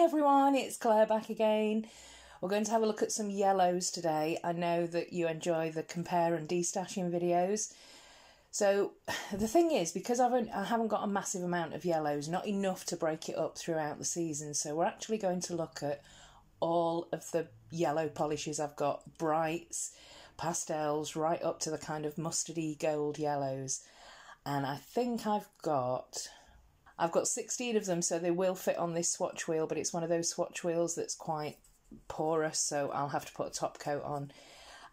Hi everyone, it's Claire back again. We're going to have a look at some yellows today. I know that you enjoy the compare and destashing videos. So the thing is, because I haven't got a massive amount of yellows, not enough to break it up throughout the season, so we're actually going to look at all of the yellow polishes I've got, brights, pastels, right up to the kind of mustardy gold yellows. And I think I've got 16 of them, so they will fit on this swatch wheel, but it's one of those swatch wheels that's quite porous, so I'll have to put a top coat on.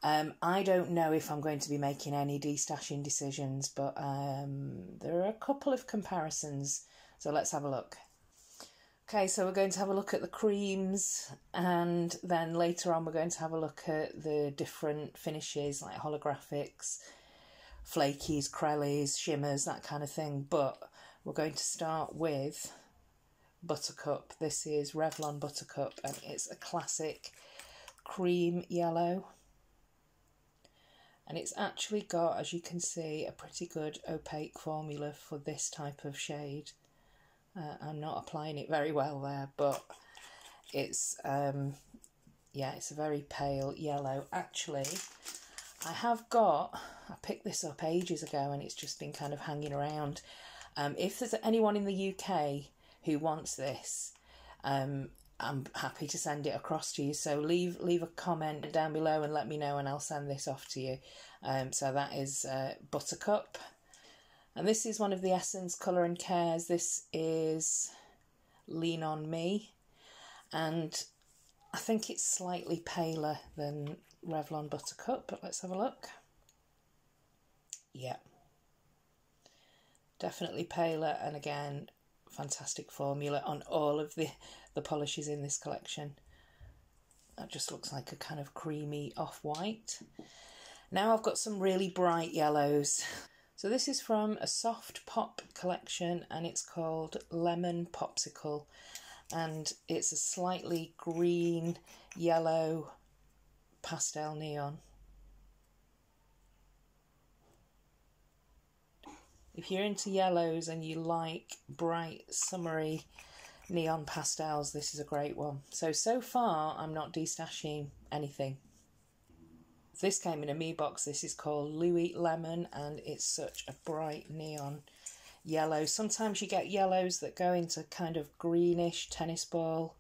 I don't know if I'm going to be making any destashing decisions, but there are a couple of comparisons, so let's have a look. Okay, so we're going to have a look at the creams, and then later on we're going to have a look at the different finishes like holographics, flakies, crellies, shimmers, that kind of thing. But we're going to start with Buttercup. This is Revlon Buttercup, and it's a classic cream yellow. And it's actually got, as you can see, a pretty good opaque formula for this type of shade. I'm not applying it very well there, but it's, yeah, it's a very pale yellow. Actually, I picked this up ages ago and it's just been kind of hanging around. If there's anyone in the UK who wants this, I'm happy to send it across to you. So leave a comment down below and let me know, and I'll send this off to you. So that is Buttercup. And this is one of the Essence Colour and Cares. This is Lean on Me. And I think it's slightly paler than Revlon Buttercup, but let's have a look. Yeah. Definitely paler, and again, fantastic formula on all of the polishes in this collection. That just looks like a kind of creamy off-white. Now I've got some really bright yellows. So this is from a soft pop collection, and it's called Lemon Popsicle. And it's a slightly green, yellow, pastel neon. If you're into yellows and you like bright, summery neon pastels, this is a great one. So far, I'm not destashing anything. This came in a me box. This is called Louis Lemon, and it's such a bright neon yellow. Sometimes you get yellows that go into kind of greenish tennis ball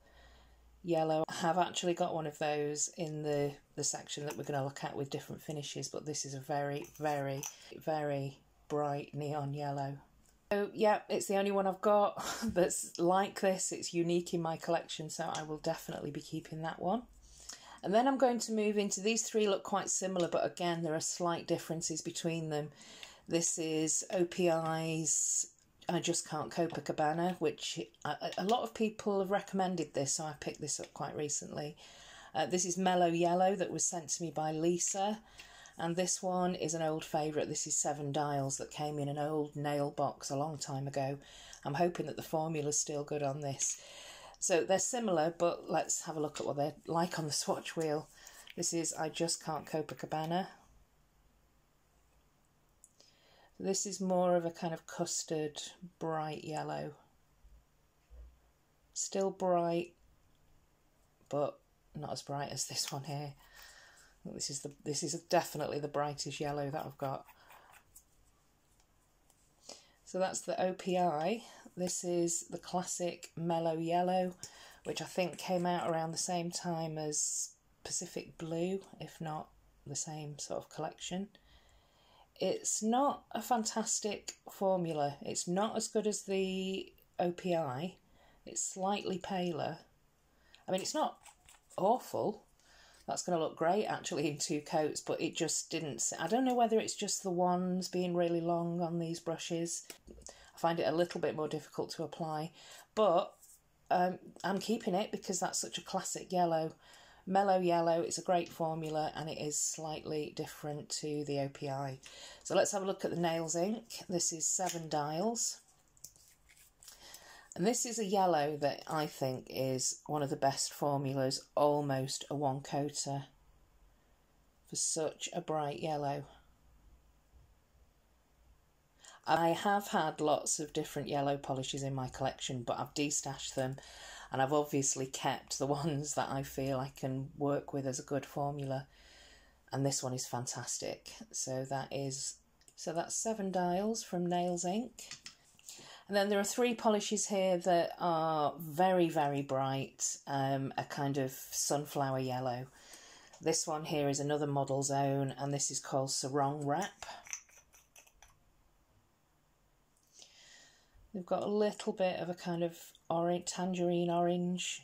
yellow. I have actually got one of those in the section that we're going to look at with different finishes, but this is a very, very, very bright neon yellow. So yeah, it's the only one I've got that's like this. It's unique in my collection, so I will definitely be keeping that one. And then I'm going to move into these three. Look quite similar, but again there are slight differences between them. This is OPI's I Just Can't Copacabana, which a lot of people have recommended this, so I picked this up quite recently. This is Mellow Yellow, that was sent to me by Lisa. And this one is an old favourite. This is Seven Dials, that came in an old nail box a long time ago. I'm hoping that the formula's still good on this. So they're similar, but let's have a look at what they're like on the swatch wheel. This is I Just Can't Copacabana. This is more of a kind of custard, bright yellow. Still bright, but not as bright as this one here. This is definitely the brightest yellow that I've got. So that's the OPI. This is the classic Mellow Yellow, which I think came out around the same time as Pacific Blue, if not the same sort of collection. It's not a fantastic formula. It's not as good as the OPI. It's slightly paler. I mean, it's not awful. That's going to look great actually in two coats, but it just didn't. I don't know whether it's just the wands being really long on these brushes. I find it a little bit more difficult to apply, but I'm keeping it because that's such a classic yellow. Mellow Yellow, it's a great formula, and it is slightly different to the OPI. So let's have a look at the Nails Ink. This is Seven Dials. And this is a yellow that I think is one of the best formulas, almost a one-coater, for such a bright yellow. I have had lots of different yellow polishes in my collection, but I've destashed them. and I've obviously kept the ones that I feel I can work with as a good formula, and this one is fantastic. So that's Seven Dials from Nails Ink. And then there are three polishes here that are very, very bright, a kind of sunflower yellow. This one here is another Model's Own, and this is called Sarong Wrap. They've got a little bit of a kind of orange, tangerine orange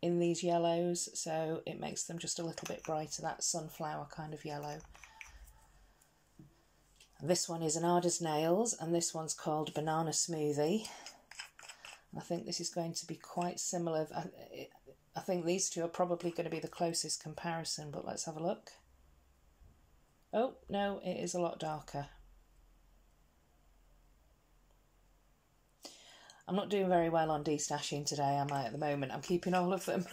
in these yellows, so it makes them just a little bit brighter, that sunflower kind of yellow. This one is an Arda's Nails, and this one's called Banana Smoothie. I think this is going to be quite similar. I think these two are probably going to be the closest comparison, but let's have a look. Oh, no, it is a lot darker. I'm not doing very well on destashing today, am I, at the moment? I'm keeping all of them.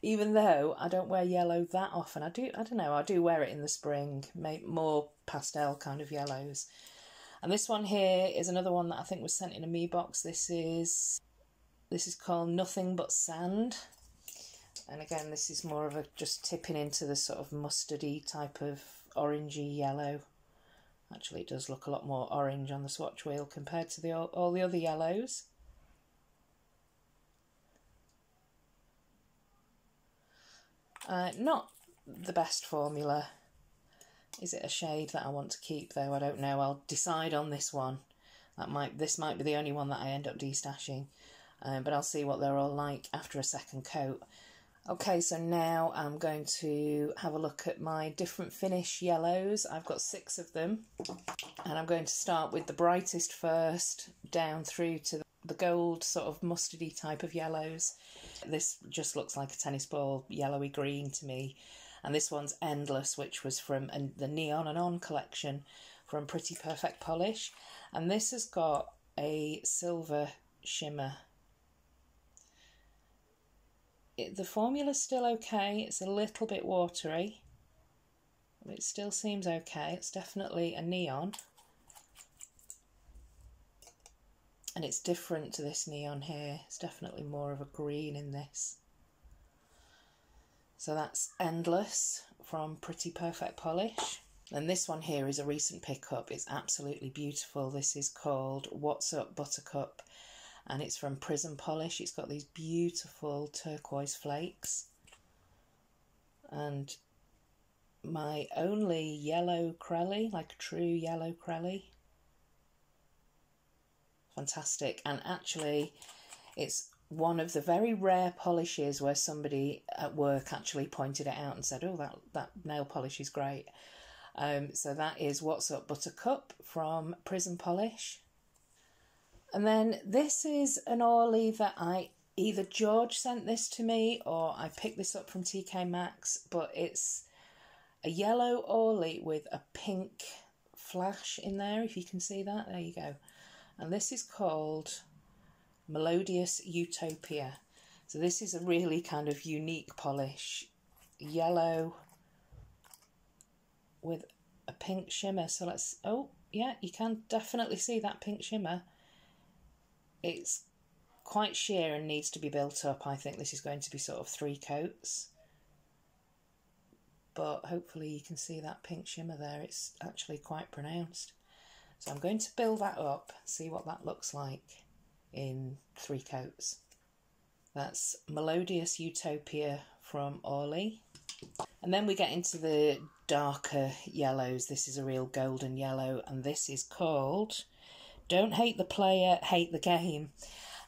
Even though I don't wear yellow that often. I do wear it in the spring, more pastel kind of yellows. And this one here is another one that I think was sent in a me box. This is called Nothing But Sand, and again this is more of a just tipping into the sort of mustardy type of orangey yellow. Actually, it does look a lot more orange on the swatch wheel compared to all the other yellows. Not the best formula. Is it a shade that I want to keep though? I don't know. I'll decide on this one. This might be the only one that I end up destashing, but I'll see what they're all like after a second coat. Okay, so now I'm going to have a look at my different finish yellows. I've got 6 of them, and I'm going to start with the brightest first, down through to the gold sort of mustardy type of yellows. This just looks like a tennis ball, yellowy green to me. And this one's Endless, which was from the Neon and On collection from Pretty Perfect Polish. And this has got a silver shimmer. The formula's still okay. It's a little bit watery, but it still seems okay. It's definitely a neon. And it's different to this neon here. It's definitely more of a green in this. So that's Endless from Pretty Perfect Polish. And this one here is a recent pickup. It's absolutely beautiful. This is called What's Up Buttercup, and it's from Prism Polish. It's got these beautiful turquoise flakes. And my only yellow crelly, like a true yellow crelly. Fantastic. And actually it's one of the very rare polishes where somebody at work actually pointed it out and said, oh, that nail polish is great. So that is What's Up Buttercup from Prism Polish. And then this is an Orly that either George sent this to me or I picked this up from TK Maxx, but it's a yellow Orly with a pink flash in there, if you can see that. There you go. And this is called Melodious Utopia. So this is a really kind of unique polish. Yellow with a pink shimmer. So let's... Oh, yeah, you can definitely see that pink shimmer. It's quite sheer and needs to be built up. I think this is going to be sort of 3 coats. But hopefully you can see that pink shimmer there. It's actually quite pronounced. So I'm going to build that up, see what that looks like in 3 coats. That's Melodious Utopia from Orly. And then we get into the darker yellows. This is a real golden yellow, and this is called Don't Hate the Player, Hate the Game.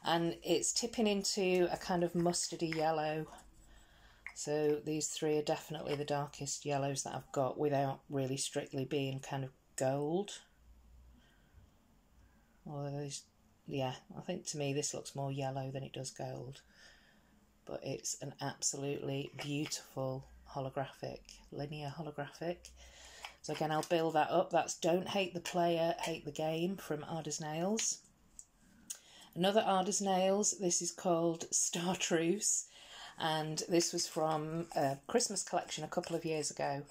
And it's tipping into a kind of mustardy yellow. So these 3 are definitely the darkest yellows that I've got without really strictly being kind of gold. Although, yeah, I think to me this looks more yellow than it does gold. But it's an absolutely beautiful holographic, linear holographic. So again, I'll build that up. That's Don't Hate the Player, Hate the Game from Arda's Nails. Another Arda's Nails. This is called Star Truce. And this was from a Christmas collection a couple of years ago.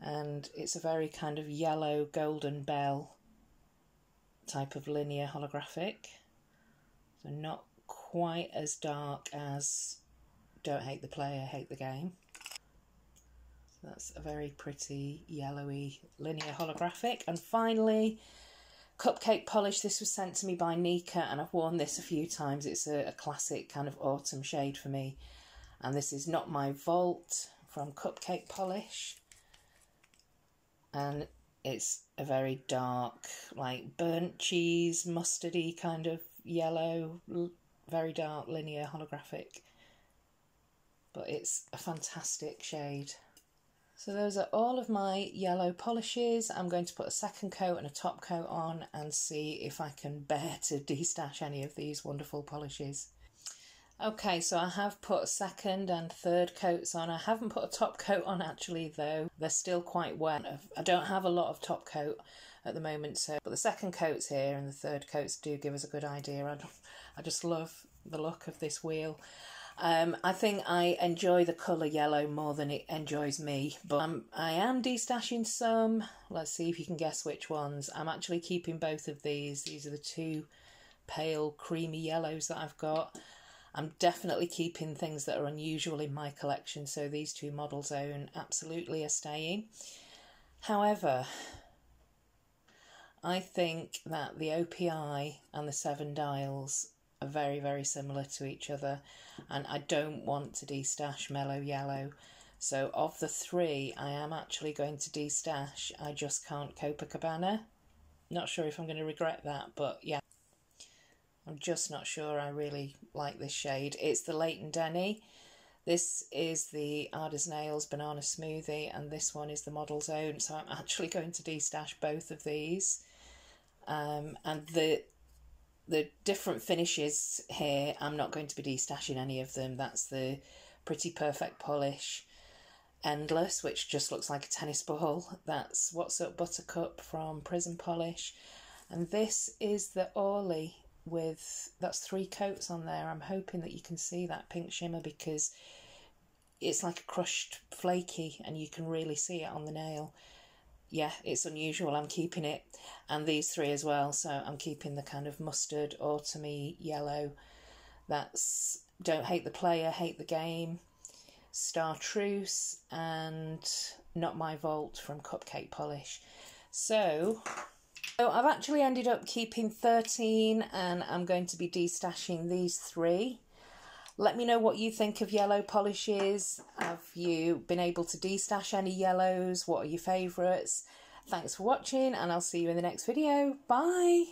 And it's a very kind of yellow golden bell type of linear holographic. So not quite as dark as Don't Hate the Player, Hate the Game. So that's a very pretty yellowy linear holographic. And finally, Cupcake Polish. This was sent to me by Nika and I've worn this a few times. It's a classic kind of autumn shade for me. And this is Not My Vault from Cupcake Polish. And it's a very dark, like burnt cheese, mustardy kind of yellow, very dark linear holographic. But it's a fantastic shade. So those are all of my yellow polishes. I'm going to put a second coat and a top coat on and see if I can bear to destash any of these wonderful polishes. Okay, so I have put a second and third coats on. I haven't put a top coat on actually though. They're still quite wet. I don't have a lot of top coat at the moment, so but the second coat's here and the third coats do give us a good idea. I just love the look of this wheel. I think I enjoy the colour yellow more than it enjoys me, but I am destashing some. Let's see if you can guess which ones. I'm actually keeping both of these. These are the two pale creamy yellows that I've got. I'm definitely keeping things that are unusual in my collection, so these two Model's Own absolutely are staying. However, I think that the OPI and the Seven Dials are very, very similar to each other, and I don't want to destash Mellow Yellow. So of the three, I am actually going to destash I Just Can't Copacabana. Not sure if I'm going to regret that, but yeah. I'm just not sure I really like this shade. It's the Leighton Denny. This is the Arda's Nails Banana Smoothie, and this one is the Model's Own. So I'm actually going to destash both of these. And the different finishes here, I'm not going to be destashing any of them. That's the Pretty Perfect Polish, Endless, which just looks like a tennis ball. That's What's Up Buttercup from Prism Polish. And this is the Orly. With that's three coats on there. I'm hoping that you can see that pink shimmer because it's like a crushed flaky and you can really see it on the nail. Yeah, it's unusual. I'm keeping it, and these three as well. So I'm keeping the kind of mustard autumny yellow. That's Don't Hate the Player, Hate the Game, Star Truce, and Not My Vault from Cupcake Polish. So I've actually ended up keeping 13 and I'm going to be destashing these three. Let me know what you think of yellow polishes. Have you been able to destash any yellows? What are your favourites? Thanks for watching and I'll see you in the next video. Bye!